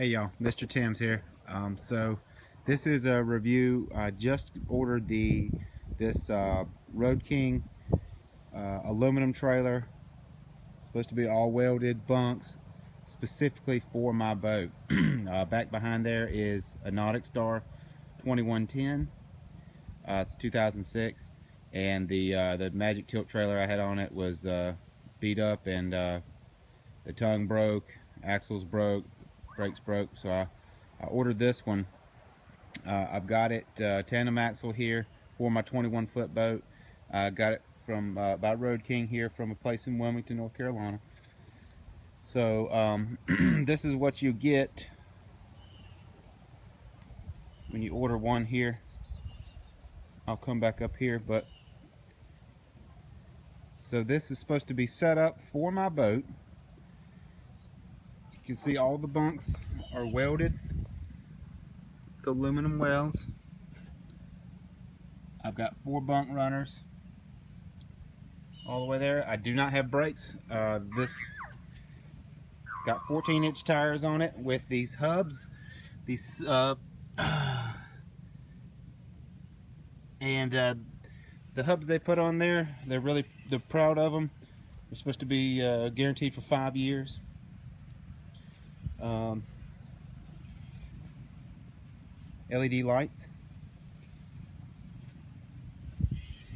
Hey y'all, Mr Tims here. So this is a review. I just ordered this Road King aluminum trailer. It's supposed to be all welded bunks specifically for my boat. Back behind there is a Nautic Star 2110. It's 2006, and the Magic Tilt trailer I had on it was beat up, and the tongue broke, axles broke, brakes broke, so I ordered this one. I've got it tandem axle here for my 21-foot boat. I got it from by Road King here from a place in Wilmington, North Carolina. So this is what you get when you order one here. I'll come back up here, but so this is supposed to be set up for my boat. You can see all the bunks are welded with aluminum welds. I've got 4 bunk runners all the way there. I do not have brakes. This got 14-inch tires on it with these hubs, these and the hubs they put on there, they're proud of them. They're supposed to be guaranteed for 5 years. LED lights,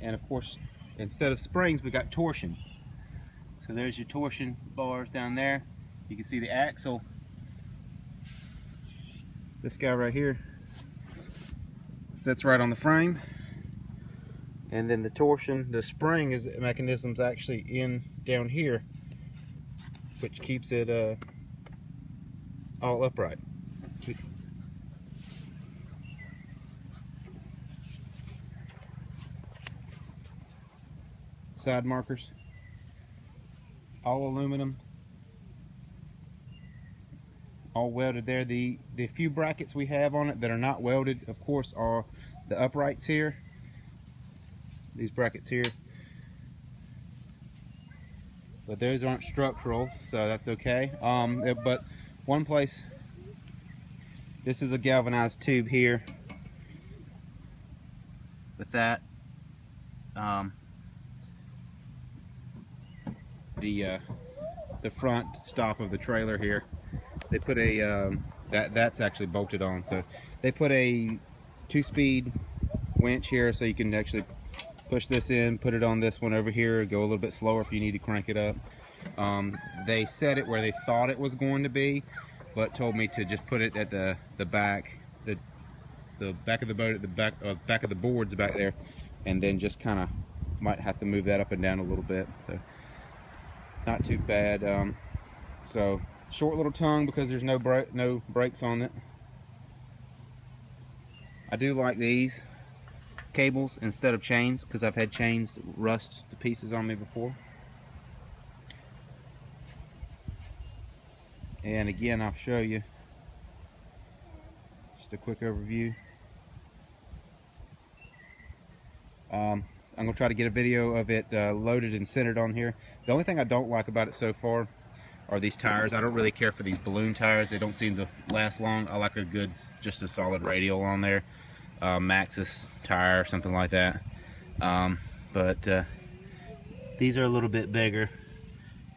and of course, instead of springs, we got torsion. So there's your torsion bars down there. You can see the axle. This guy right here sits right on the frame. And then the torsion, the spring is mechanism's actually in down here, which keeps it all upright. Side markers, all aluminum, all welded there. The few brackets we have on it that are not welded, of course, are the uprights here. These brackets here, but those aren't structural, so that's okay. But one place, this is a galvanized tube here with that. The front stop of the trailer here, they put a that's actually bolted on, so they put a 2-speed winch here, so you can actually push this in, put it on this one over here, go a little bit slower if you need to crank it up. They set it where they thought it was going to be, but told me to just put it at the back, the back of the boat, at the back back of the boards back there, and then just kind of might have to move that up and down a little bit. So not too bad. So short little tongue because there's no brakes on it. I do like these cables instead of chains, because I've had chains rust to pieces on me before. And again, I'll show you just a quick overview. I'm gonna try to get a video of it loaded and centered on here. The only thing I don't like about it so far are these tires. I don't really care for these balloon tires. They don't seem to last long. I like a good, just a solid radial on there. Maxxis tire or something like that, but these are a little bit bigger.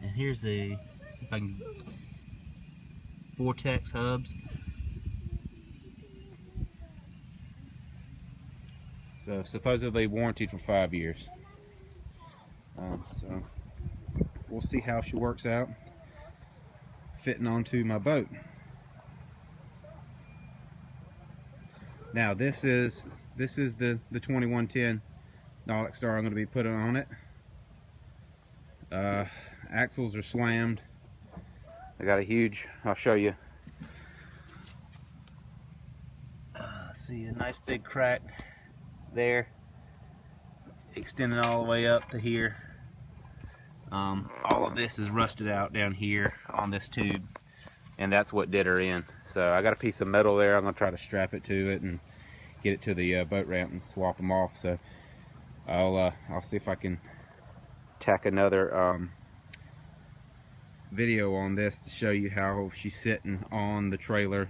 And here's the, see if I can, Vortex hubs. So supposedly warranted for 5 years. So we'll see how she works out fitting onto my boat. Now this is the 2110 Nautic Star I'm going to be putting on it. Axles are slammed. I got a huge, I'll show you. See a nice big crack there, extending all the way up to here. All of this is rusted out down here on this tube, and that's what did her in. So I got a piece of metal there. I'm gonna try to strap it to it and get it to the boat ramp and swap them off. So I'll see if I can tack another video on this to show you how she's sitting on the trailer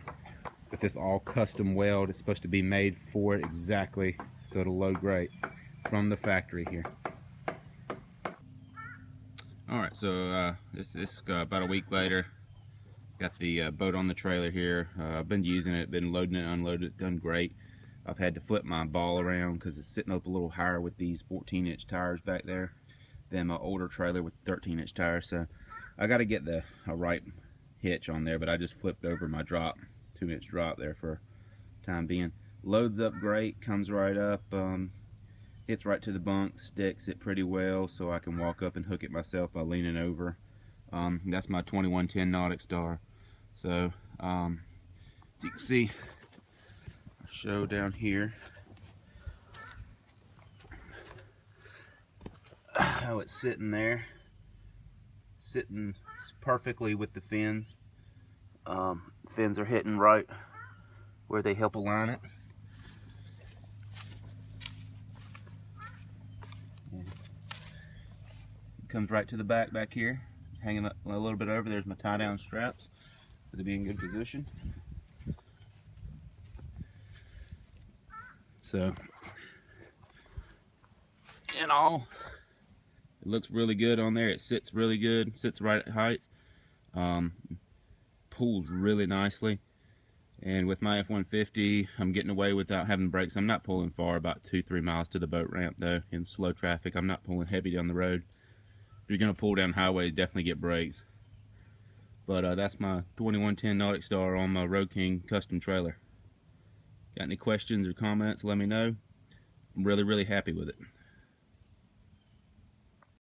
with this all custom weld. It's supposed to be made for it exactly, so it'll load great from the factory here. Alright, so it's about a week later. Got the boat on the trailer here. I've been using it, been loading it, unloading it, done great. I've had to flip my ball around because it's sitting up a little higher with these 14-inch tires back there than my older trailer with 13-inch tires. So I got to get a right hitch on there, but I just flipped over my drop, 2-inch drop there for time being. Loads up great, comes right up, hits right to the bunk, sticks it pretty well, so I can walk up and hook it myself by leaning over. That's my 2110 Nautic Star. So as you can see, I'll show down here how it's sitting there, sitting perfectly with the fins. Fins are hitting right where they help align it. And it comes right to the back here, hanging up a little bit over. There's my tie down straps for to be in good position. So in all, it looks really good on there. It sits really good, sits right at height, pulls really nicely. And with my F-150, I'm getting away without having brakes. I'm not pulling far, about 2-3 miles to the boat ramp though, in slow traffic. I'm not pulling heavy down the road. If you're going to pull down highways, definitely get brakes. But that's my 2110 Nautic Star on my Road King custom trailer. Got any questions or comments, let me know. I'm really happy with it.